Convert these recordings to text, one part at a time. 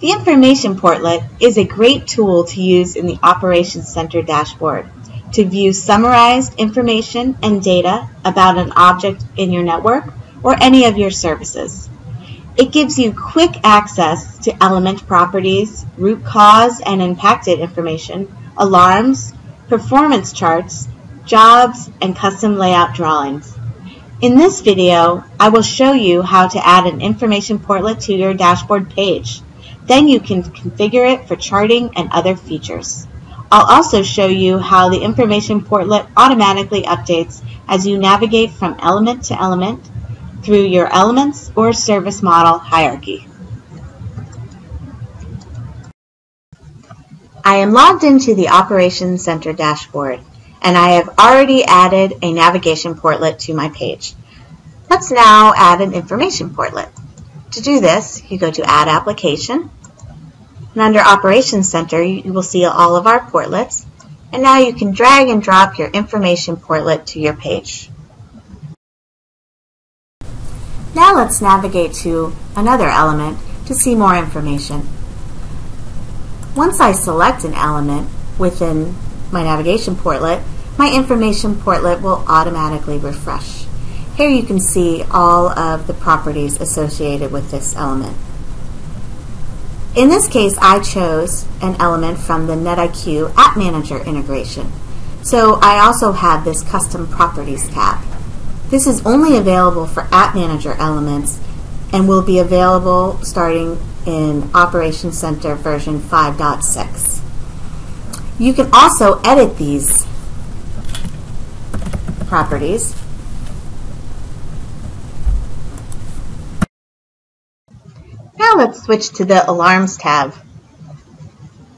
The Information Portlet is a great tool to use in the Operations Center dashboard to view summarized information and data about an object in your network or any of your services. It gives you quick access to element properties, root cause and impacted information, alarms, performance charts, jobs, and custom layout drawings. In this video, I will show you how to add an Information Portlet to your dashboard page. Then you can configure it for charting and other features. I'll also show you how the Information Portlet automatically updates as you navigate from element to element through your elements or service model hierarchy. I am logged into the Operations Center dashboard, and I have already added a navigation portlet to my page. Let's now add an Information Portlet. To do this, you go to Add Application, and under Operations Center, you will see all of our portlets, and now you can drag and drop your Information Portlet to your page. Now let's navigate to another element to see more information. Once I select an element within my navigation portlet, my Information Portlet will automatically refresh. Here you can see all of the properties associated with this element. In this case, I chose an element from the NetIQ App Manager integration, so I also have this Custom Properties tab. This is only available for App Manager elements and will be available starting in Operations Center version 5.6. You can also edit these properties. Now let's switch to the Alarms tab.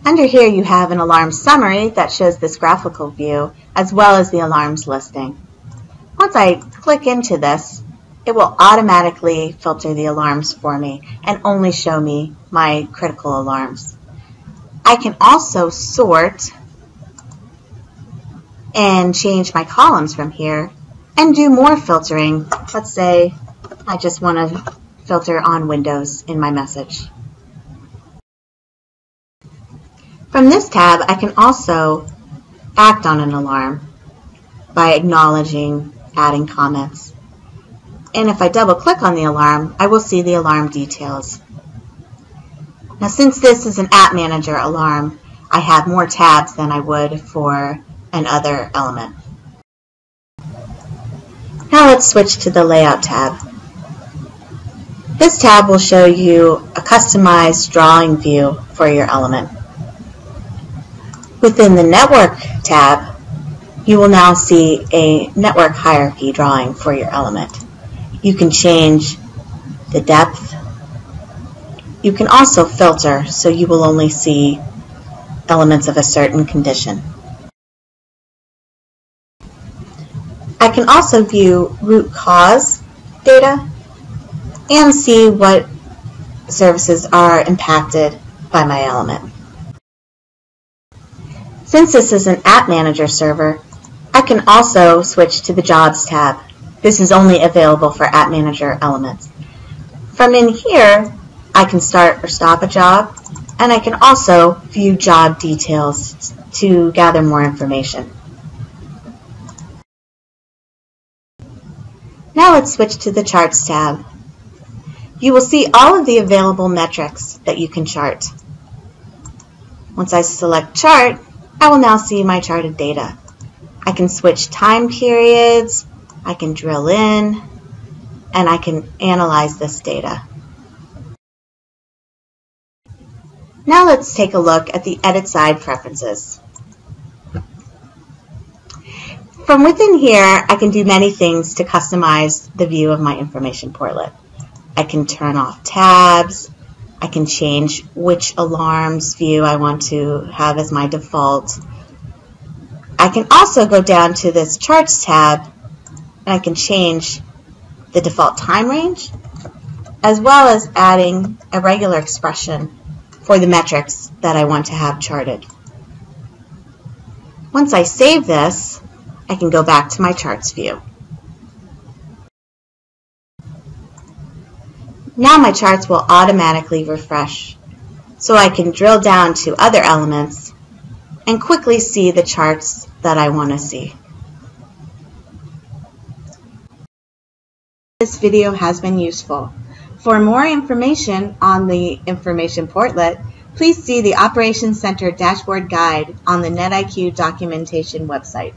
Under here you have an alarm summary that shows this graphical view as well as the alarms listing. Once I click into this, it will automatically filter the alarms for me and only show me my critical alarms. I can also sort and change my columns from here and do more filtering. Let's say I just want to filter on Windows in my message. From this tab, I can also act on an alarm by acknowledging, adding comments. And if I double click on the alarm, I will see the alarm details. Now, since this is an App Manager alarm, I have more tabs than I would for another element. Now let's switch to the Layout tab. This tab will show you a customized drawing view for your element. Within the Network tab, you will now see a network hierarchy drawing for your element. You can change the depth. You can also filter, so you will only see elements of a certain condition. I can also view root cause data and see what services are impacted by my element. Since this is an App Manager server, I can also switch to the Jobs tab. This is only available for App Manager elements. From in here, I can start or stop a job, and I can also view job details to gather more information. Now let's switch to the Charts tab. You will see all of the available metrics that you can chart. Once I select Chart, I will now see my charted data. I can switch time periods, I can drill in, and I can analyze this data. Now let's take a look at the Edit Side preferences. From within here, I can do many things to customize the view of my Information Portlet. I can turn off tabs, I can change which alarms view I want to have as my default. I can also go down to this Charts tab and I can change the default time range as well as adding a regular expression for the metrics that I want to have charted. Once I save this, I can go back to my Charts view. Now my charts will automatically refresh. so I can drill down to other elements and quickly see the charts that I want to see. This video has been useful. For more information on the Information Portlet, please see the Operations Center Dashboard Guide on the NetIQ documentation website.